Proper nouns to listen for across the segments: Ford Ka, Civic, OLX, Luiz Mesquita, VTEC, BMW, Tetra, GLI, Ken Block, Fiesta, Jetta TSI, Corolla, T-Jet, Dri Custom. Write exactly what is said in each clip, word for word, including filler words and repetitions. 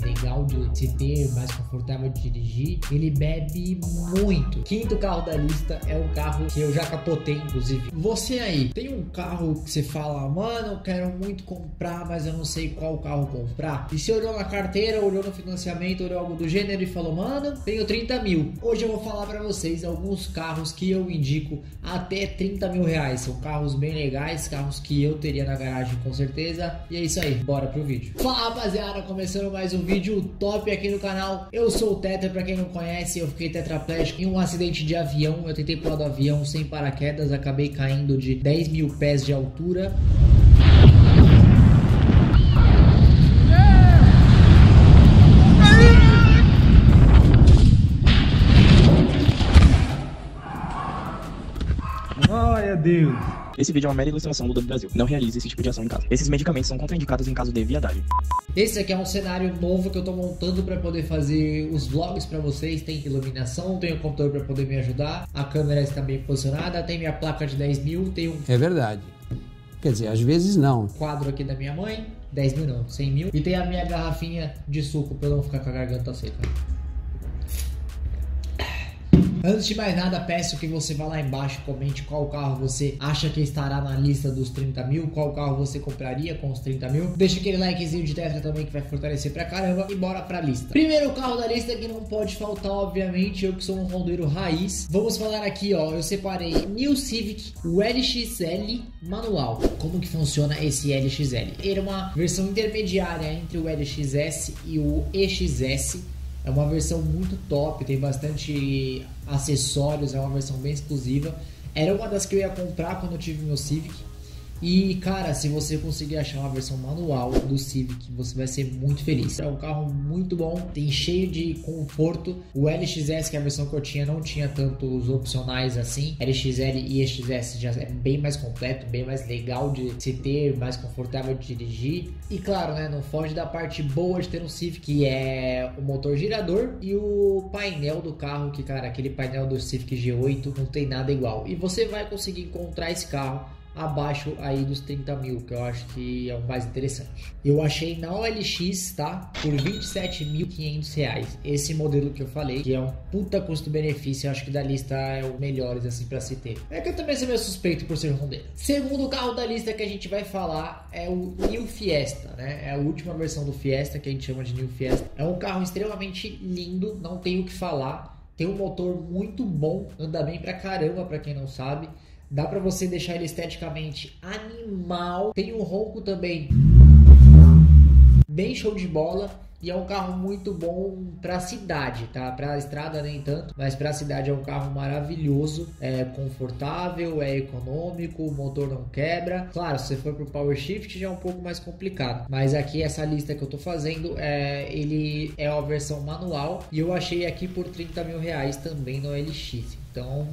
mais legal de se ter, mais confortável de dirigir. Ele bebe muito. Quinto carro da lista é um carro que eu já capotei, inclusive. Você aí, tem um carro que você fala, mano, eu quero muito comprar, mas eu não sei qual carro comprar? E você olhou na carteira, olhou no financiamento, olhou algo do gênero e falou, mano, tenho trinta mil. Hoje eu vou falar pra vocês alguns carros que eu indico até trinta mil reais. São carros bem legais, carros que eu teria na garagem com certeza. E é isso aí, bora pro vídeo. Fala rapaziada, começando mais um vídeo top aqui no canal. Eu sou o Tetra, pra quem não conhece, eu fiquei tetraplégico em um acidente de avião. Eu tentei pular do avião sem paraquedas, acabei caindo de dez mil pés de altura. Glória a Deus. Esse vídeo é uma mera ilustração do Banco do Brasil. Não realize esse tipo de ação em casa. Esses medicamentos são contraindicados em caso de viadagem. Esse aqui é um cenário novo que eu tô montando para poder fazer os vlogs para vocês. Tem iluminação, tem o computador para poder me ajudar. A câmera está bem posicionada, tem minha placa de dez mil, tem um... É verdade. Quer dizer, às vezes não. Quadro aqui da minha mãe, dez mil não, cem mil. E tem a minha garrafinha de suco para eu não ficar com a garganta seca. Antes de mais nada, peço que você vá lá embaixo, comente qual carro você acha que estará na lista dos trinta mil, qual carro você compraria com os trinta mil. Deixa aquele likezinho de Tetra também que vai fortalecer pra caramba e bora pra lista. Primeiro carro da lista que não pode faltar, obviamente, eu que sou um rondeiro raiz. Vamos falar aqui, ó, eu separei New Civic, o L X L manual. Como que funciona esse L X L? Era uma versão intermediária entre o L X S e o E X S. É uma versão muito top, tem bastante acessórios, é uma versão bem exclusiva. Era uma das que eu ia comprar quando eu tive meu Civic. E cara, se você conseguir achar uma versão manual do Civic, você vai ser muito feliz. É um carro muito bom, tem cheio de conforto. O L X S, que é a versão que eu tinha, não tinha tantos opcionais assim. L X L e E X S já é bem mais completo, bem mais legal de se ter, mais confortável de dirigir. E claro, né, não foge da parte boa de ter um Civic, que é o motor girador e o painel do carro, que cara, aquele painel do Civic G oito não tem nada igual. E você vai conseguir encontrar esse carro abaixo aí dos trinta mil, que eu acho que é o mais interessante. Eu achei na O L X, tá? Por vinte e sete mil e quinhentos reais. Esse modelo que eu falei, que é um puta custo-benefício, eu acho que da lista é o melhor, assim, pra se ter. É que eu também sou meio suspeito por ser rondeiro. Segundo carro da lista que a gente vai falar é o New Fiesta, né? É a última versão do Fiesta, que a gente chama de New Fiesta. É um carro extremamente lindo, não tenho o que falar. Tem um motor muito bom, anda bem pra caramba, pra quem não sabe. Dá pra você deixar ele esteticamente animal. Tem um ronco também bem show de bola. E é um carro muito bom pra cidade, tá? Pra estrada nem tanto, mas pra cidade é um carro maravilhoso. É confortável, é econômico, o motor não quebra. Claro, se você for pro Power Shift já é um pouco mais complicado. Mas aqui essa lista que eu tô fazendo, é, ele é a versão manual. E eu achei aqui por trinta mil reais também no L X. Então...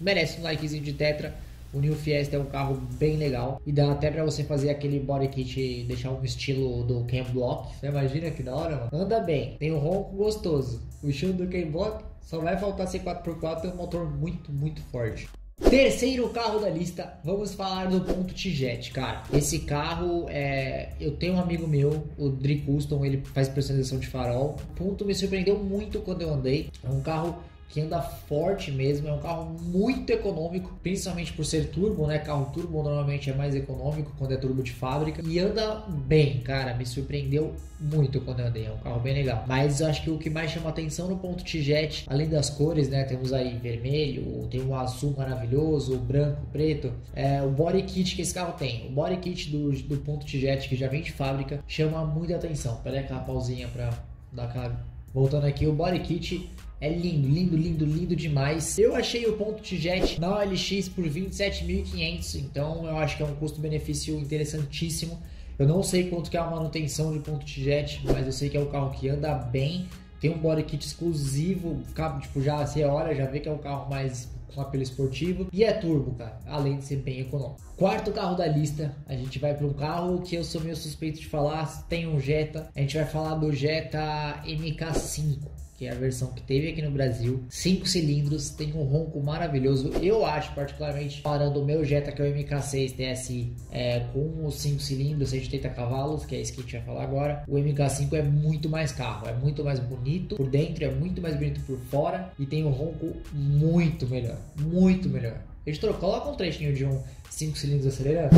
merece um likezinho de Tetra. O New Fiesta é um carro bem legal e dá até pra você fazer aquele body kit e deixar um estilo do Ken Block. Você imagina que da hora, mano? Anda bem, tem um ronco gostoso. O estilo do Ken Block só vai faltar ser quatro por quatro, tem um motor muito, muito forte. Terceiro carro da lista, vamos falar do ponto T-Jet, cara. Esse carro, é... eu tenho um amigo meu, o Dri Custom, ele faz personalização de farol. O ponto me surpreendeu muito quando eu andei. É um carro que anda forte mesmo, é um carro muito econômico, principalmente por ser turbo, né? Carro turbo normalmente é mais econômico quando é turbo de fábrica. E anda bem, cara, me surpreendeu muito quando eu andei, é um carro bem legal. Mas acho que o que mais chama atenção no ponto T-Jet, além das cores, né? Temos aí vermelho, tem um azul maravilhoso, o branco, preto. É o body kit que esse carro tem. O body kit do, do ponto T-Jet, que já vem de fábrica, chama muita atenção. Peraí, aquela pausinha pra dar cara. Voltando aqui, o body kit... é lindo, lindo, lindo, lindo demais. Eu achei o ponto T-Jet na O L X por vinte e sete mil e quinhentos reais. Então eu acho que é um custo-benefício interessantíssimo. Eu não sei quanto que é a manutenção de ponto T-Jet, mas eu sei que é um carro que anda bem. Tem um body kit exclusivo, tipo, já você olha, já vê que é um carro mais com apelo esportivo. E é turbo, cara, além de ser bem econômico. Quarto carro da lista, a gente vai para um carro que eu sou meio suspeito de falar. Tem um Jetta, a gente vai falar do Jetta M K cinco, que é a versão que teve aqui no Brasil, cinco cilindros, tem um ronco maravilhoso. Eu acho, particularmente, parando o meu Jetta, que é o M K seis T S I, é, com os cinco cilindros, cento e oitenta cavalos, que é isso que a gente vai falar agora, o M K cinco é muito mais carro, é muito mais bonito por dentro, é muito mais bonito por fora e tem um ronco muito melhor, muito melhor. Editor, coloca um trechinho de um cinco cilindros acelerando.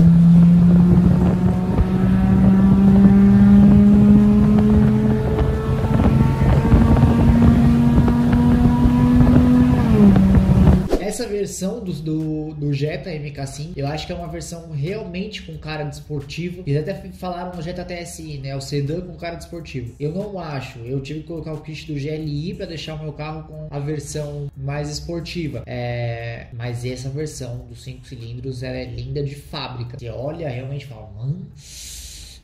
Versão do, do, do Jetta M K cinco, eu acho que é uma versão realmente com cara de esportivo. Eles até falaram no Jetta T S I, né? O sedã com cara de esportivo. Eu não acho. Eu tive que colocar o kit do G L I para deixar o meu carro com a versão mais esportiva. É... Mas essa versão dos cinco cilindros, ela é linda de fábrica. Você olha realmente e fala, mano,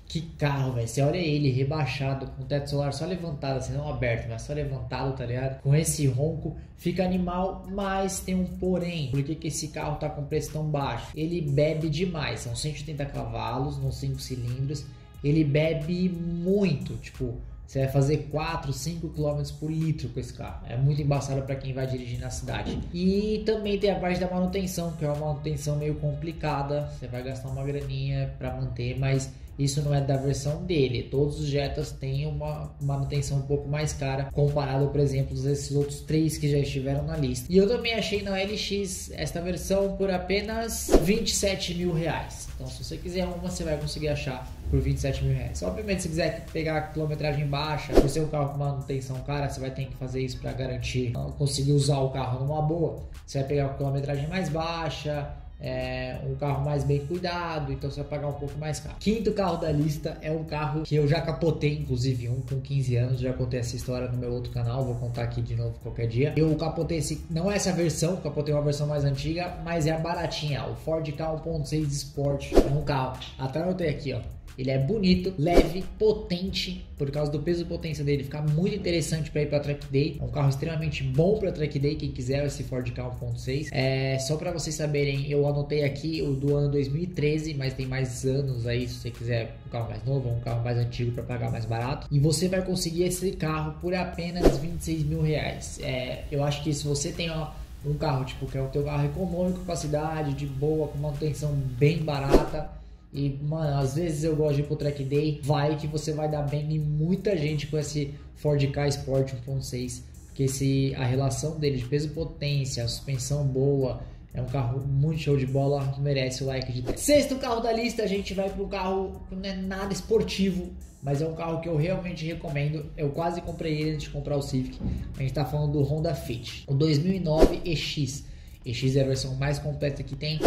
que carro, velho. Você olha ele rebaixado, com o teto solar só levantado, assim, não aberto, mas só levantado, tá ligado? Com esse ronco, fica animal, mas tem um porém. Por que que esse carro tá com preço tão baixo? Ele bebe demais, são cento e oitenta cavalos nos cinco cilindros, ele bebe muito, tipo... Você vai fazer quatro, cinco quilômetros por litro com esse carro. É muito embaçado para quem vai dirigir na cidade. E também tem a parte da manutenção, que é uma manutenção meio complicada. Você vai gastar uma graninha para manter, mas isso não é da versão dele. Todos os Jettas têm uma manutenção um pouco mais cara, comparado, por exemplo, a esses outros três que já estiveram na lista. E eu também achei na L X esta versão por apenas vinte e sete mil reais. Então, se você quiser uma, você vai conseguir achar por vinte e sete mil reais. Obviamente, se quiser pegar a quilometragem baixa, por ser um carro com manutenção cara, você vai ter que fazer isso para garantir conseguir usar o carro numa boa. Você vai pegar a quilometragem mais baixa, é, um carro mais bem cuidado, então você vai pagar um pouco mais caro. Quinto carro da lista é um carro que eu já capotei, inclusive, um com quinze anos. Já contei essa história no meu outro canal, vou contar aqui de novo qualquer dia. Eu capotei esse, não é essa versão, capotei uma versão mais antiga, mas é a baratinha, o Ford Ka um ponto seis Sport. É um carro, até anotei aqui, ó. Ele é bonito, leve, potente, por causa do peso e potência dele, fica muito interessante para ir para track day. É um carro extremamente bom para track day, quem quiser esse Ford Ka um ponto seis. É, só para vocês saberem, eu anotei aqui o do ano dois mil e treze, mas tem mais anos aí, se você quiser um carro mais novo, um carro mais antigo para pagar mais barato. E você vai conseguir esse carro por apenas vinte e seis mil reais. É, eu acho que se você tem ó, um carro tipo que é o teu carro econômico para cidade, de boa, com manutenção bem barata. E, mano, às vezes eu gosto de ir pro track day. Vai que você vai dar bem em muita gente com esse Ford Ka Sport um ponto seis. Porque esse, a relação dele de peso e potência, a suspensão boa, é um carro muito show de bola, merece o like de dez. Sexto carro da lista, a gente vai pro carro que não é nada esportivo, mas é um carro que eu realmente recomendo. Eu quase comprei ele antes de comprar o Civic. A gente tá falando do Honda Fit, o dois mil e nove E X. E X é a versão mais completa que tem.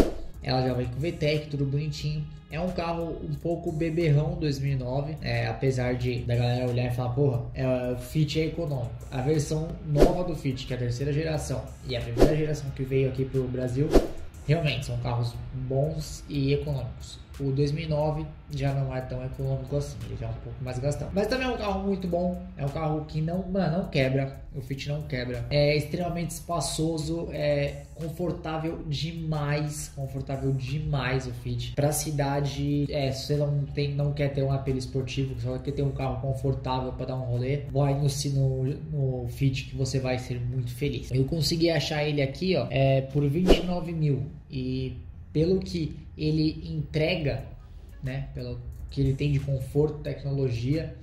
Ela já vem com V TEC, tudo bonitinho. É um carro um pouco beberrão dois mil e nove, é, apesar de da galera olhar e falar, porra, é, o Fit é econômico. A versão nova do Fit, que é a terceira geração e a primeira geração que veio aqui pro Brasil, realmente são carros bons e econômicos. O dois mil e nove já não é tão econômico assim, ele já é um pouco mais gastado. Mas também é um carro muito bom, é um carro que não, mano, não quebra, o Fit não quebra. É extremamente espaçoso, é confortável demais, confortável demais o Fit. Pra cidade, é, se você não, tem, não quer ter um apelo esportivo, só quer ter um carro confortável pra dar um rolê, vai no, no, no Fit que você vai ser muito feliz. Eu consegui achar ele aqui, ó, é, por vinte e nove mil e... Pelo que ele entrega, né? Pelo que ele tem de conforto, tecnologia,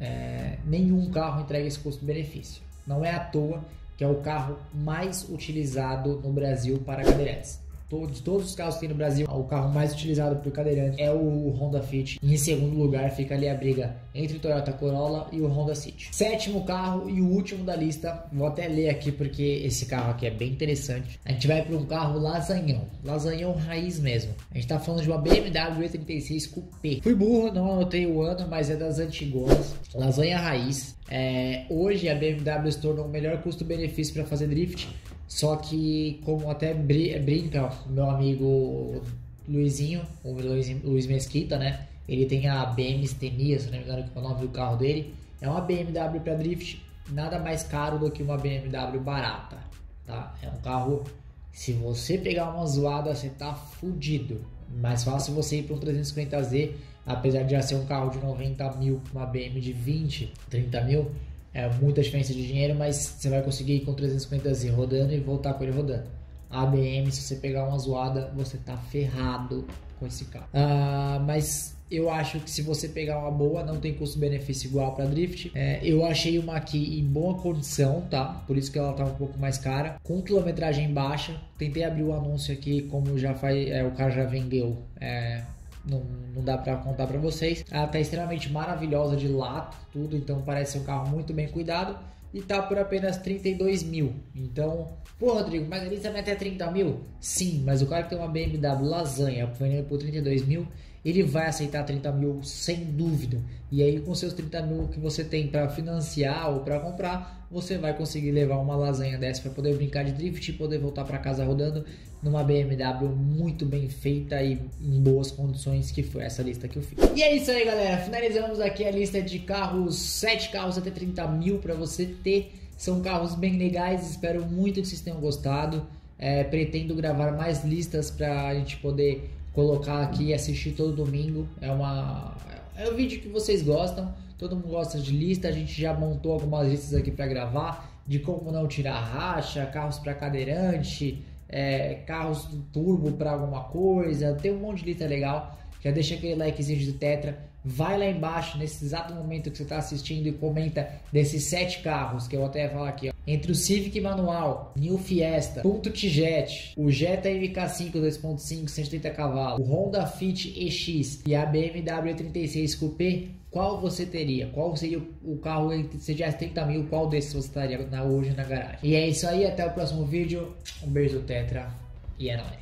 é, nenhum carro entrega esse custo-benefício. Não é à toa que é o carro mais utilizado no Brasil para cadeirantes. Todos, todos os carros que tem no Brasil, o carro mais utilizado por cadeirante é o Honda Fit. E em segundo lugar fica ali a briga entre o Toyota Corolla e o Honda City. Sétimo carro e o último da lista. Vou até ler aqui porque esse carro aqui é bem interessante. A gente vai para um carro lasanhão. Lasanhão raiz mesmo. A gente tá falando de uma B M W E trinta e seis Coupé. Fui burro, não anotei o ano, mas é das antigonas. Lasanha raiz. É, hoje a B M W se tornou o melhor custo-benefício para fazer drift. Só que, como até br brinca ó, meu amigo Luizinho, o Luiz, Luiz Mesquita, né? Ele tem a B M Stenia, se não me engano que é o nome do carro dele. É uma B M W para drift, nada mais caro do que uma B M W barata, tá? É um carro, se você pegar uma zoada, você tá fudido. Mais fácil você ir para um trezentos e cinquenta Z, apesar de já ser um carro de noventa mil, uma B M de vinte, trinta mil. é muita diferença de dinheiro, mas você vai conseguir ir com trezentos e cinquenta Z rodando e voltar com ele rodando. A ABM, se você pegar uma zoada, você tá ferrado com esse carro. Ah, mas eu acho que se você pegar uma boa, não tem custo-benefício igual para drift. É, eu achei uma aqui em boa condição, tá? Por isso que ela tá um pouco mais cara, com quilometragem baixa. Tentei abrir o anúncio aqui, como já faz, é, o cara já vendeu. É, Não, não dá pra contar pra vocês. Ela tá extremamente maravilhosa de lato, tudo. Então parece um carro muito bem cuidado. E tá por apenas trinta e dois mil. Então, pô, Rodrigo, mas ele também até trinta mil? Sim, mas o cara que tem uma B M W lasanha vendendo por trinta e dois mil, ele vai aceitar trinta mil sem dúvida. E aí com seus trinta mil que você tem pra financiar ou pra comprar, você vai conseguir levar uma lasanha dessa pra poder brincar de drift e poder voltar pra casa rodando numa B M W muito bem feita e em boas condições, que foi essa lista que eu fiz. E é isso aí, galera, finalizamos aqui a lista de carros, sete carros até trinta mil pra você ter. São carros bem legais, espero muito que vocês tenham gostado. É, pretendo gravar mais listas pra gente poder colocar aqui e assistir todo domingo. É uma é um vídeo que vocês gostam, todo mundo gosta de lista. A gente já montou algumas listas aqui para gravar, de como não tirar racha, carros para cadeirante, é, carros do turbo para alguma coisa, tem um monte de lista legal. Já deixa aquele likezinho do Tetra, vai lá embaixo nesse exato momento que você está assistindo e comenta desses sete carros que eu até ia falar aqui, ó. Entre o Civic manual, New Fiesta, Punto T-Jet, o Jetta M K cinco dois ponto cinco, cento e oitenta cavalos, o Honda Fit E X e a B M W trinta e seis Coupé, qual você teria? Qual seria o carro que você tivesse trinta mil? Qual desses você estaria na, hoje na garagem? E é isso aí, até o próximo vídeo. Um beijo do Tetra e é nóis.